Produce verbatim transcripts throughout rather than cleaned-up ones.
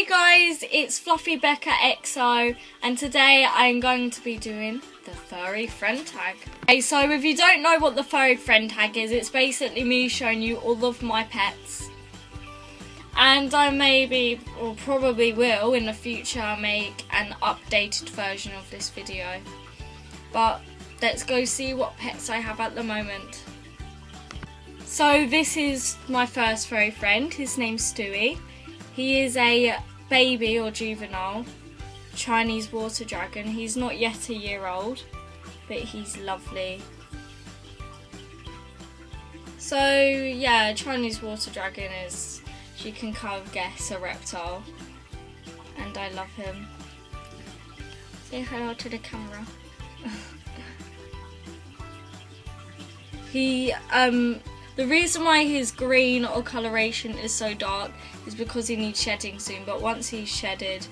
Hey guys, it's Fluffeh Becca X O, and today I'm going to be doing the Furry Friend Tag. Okay, so if you don't know what the Furry Friend Tag is, it's basically me showing you all of my pets. And I maybe, or probably will in the future, make an updated version of this video. But let's go see what pets I have at the moment. So this is my first furry friend, his name's Stewie. He is a baby or juvenile Chinese water dragon. He's not yet a year old, but he's lovely. So yeah, Chinese water dragon is, you can kind of guess, a reptile. And I love him. Say hello to the camera. he, um... The reason why his green or coloration is so dark is because he needs shedding soon, but once he's shedded,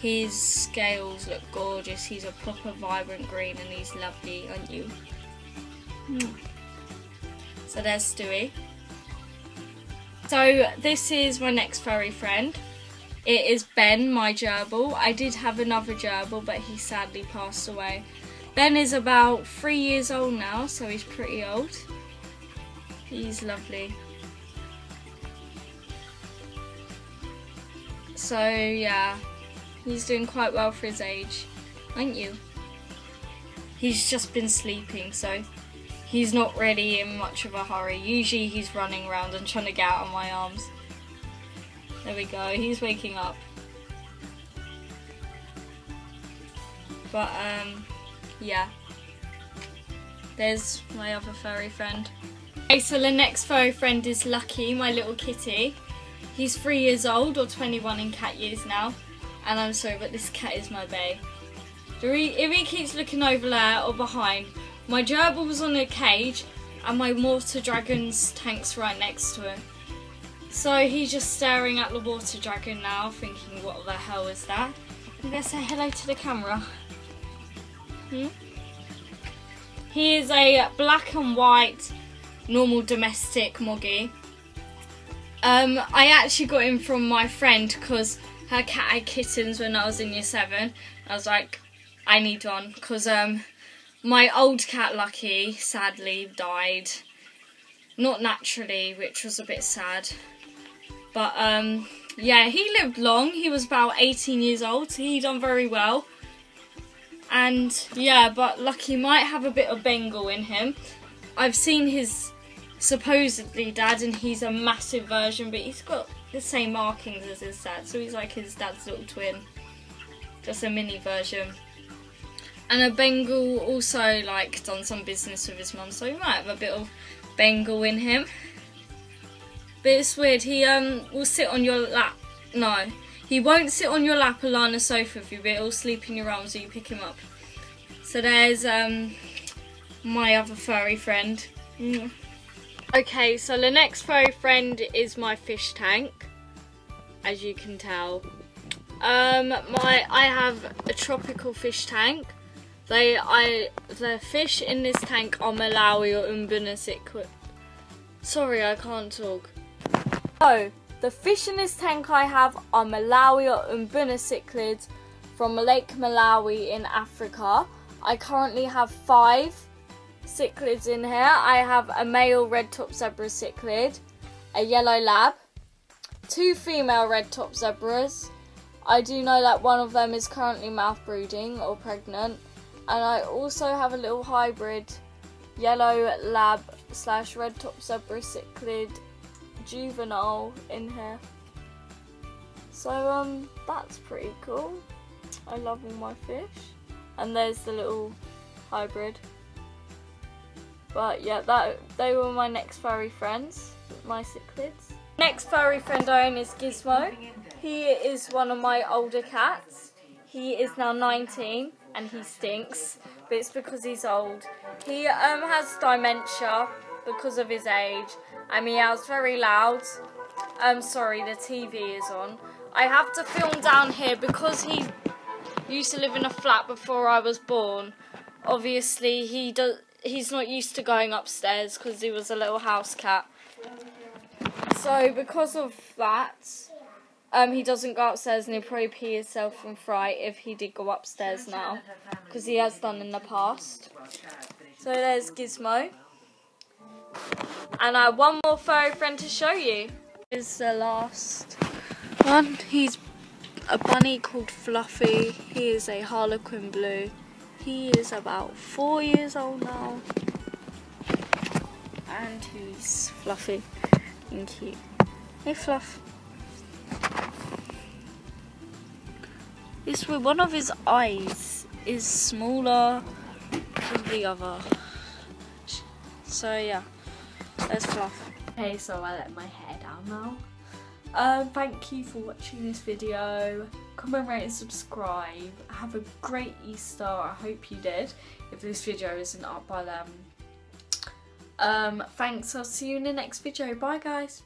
his scales look gorgeous. He's a proper vibrant green and he's lovely, aren't you? Mm. So there's Stewie. So this is my next furry friend. It is Ben, my gerbil. I did have another gerbil, but he sadly passed away. Ben is about three years old now, so he's pretty old. He's lovely. So yeah, he's doing quite well for his age, aren't you? He's just been sleeping, so he's not really in much of a hurry. Usually he's running around and trying to get out of my arms. There we go, he's waking up. But um, yeah, there's my other furry friend. Okay, so the next furry friend is Lucky, my little kitty. He's three years old, or twenty-one in cat years now. And I'm sorry, but this cat is my bae. If he keeps looking over there or behind, my gerbil was on a cage and my water dragon's tank's right next to him. So he's just staring at the water dragon now, thinking, what the hell is that? I'm going to say hello to the camera. Hmm? He is a black and white normal domestic moggy. Um, I actually got him from my friend because her cat had kittens when I was in year seven. I was like, I need one, because um, my old cat Lucky sadly died. Not naturally, which was a bit sad. But um, yeah, he lived long. He was about eighteen years old, so he done very well. And yeah, but Lucky might have a bit of Bengal in him. I've seen his supposedly dad, and he's a massive version, but he's got the same markings as his dad, so he's like his dad's little twin, just a mini version. And a Bengal also like done some business with his mum, so he might have a bit of Bengal in him. But it's weird, he um will sit on your lap. No, he won't sit on your lap or lie on the sofa with you, but he'll sleep in your arms so you pick him up. So there's um my other furry friend. Mm. Okay, so the next furry friend is my fish tank, as you can tell. Um, my I have a tropical fish tank. They I the fish in this tank are Malawi or mbuna cichlid. Sorry, I can't talk. Oh, the fish in this tank I have are Malawi or mbuna cichlids from Lake Malawi in Africa. I currently have five cichlids in here. I have a male Red Top Zebra cichlid, a Yellow Lab, two female Red Top Zebras. I do know that one of them is currently mouth brooding or pregnant, and I also have a little hybrid Yellow Lab slash Red Top Zebra cichlid juvenile in here. So um, that's pretty cool. I love all my fish, and there's the little hybrid. But yeah, that they were my next furry friends, my cichlids. Next furry friend I own is Gizmo. He is one of my older cats. He is now nineteen and he stinks, but it's because he's old. He um, has dementia because of his age, and he meows very loud. Um, sorry, the T V is on. I have to film down here because he used to live in a flat before I was born. Obviously, he does. He's not used to going upstairs because he was a little house cat. So because of that, Um, he doesn't go upstairs and he'll probably pee himself from fright if he did go upstairs now, because he has done in the past. So there's Gizmo. And I have one more furry friend to show you. This is the last one. He's a bunny called Fluffy. He is a Harlequin Blue. He is about four years old now. And he's fluffy and cute. Hey Fluff. It's where one of his eyes is smaller than the other. So yeah, that's Fluff. Okay, so I let my hair down now. Um, thank you for watching this video. Comment, rate and subscribe. Have a great Easter, I hope you did, if this video isn't up by then. Um, thanks, I'll see you in the next video. Bye guys.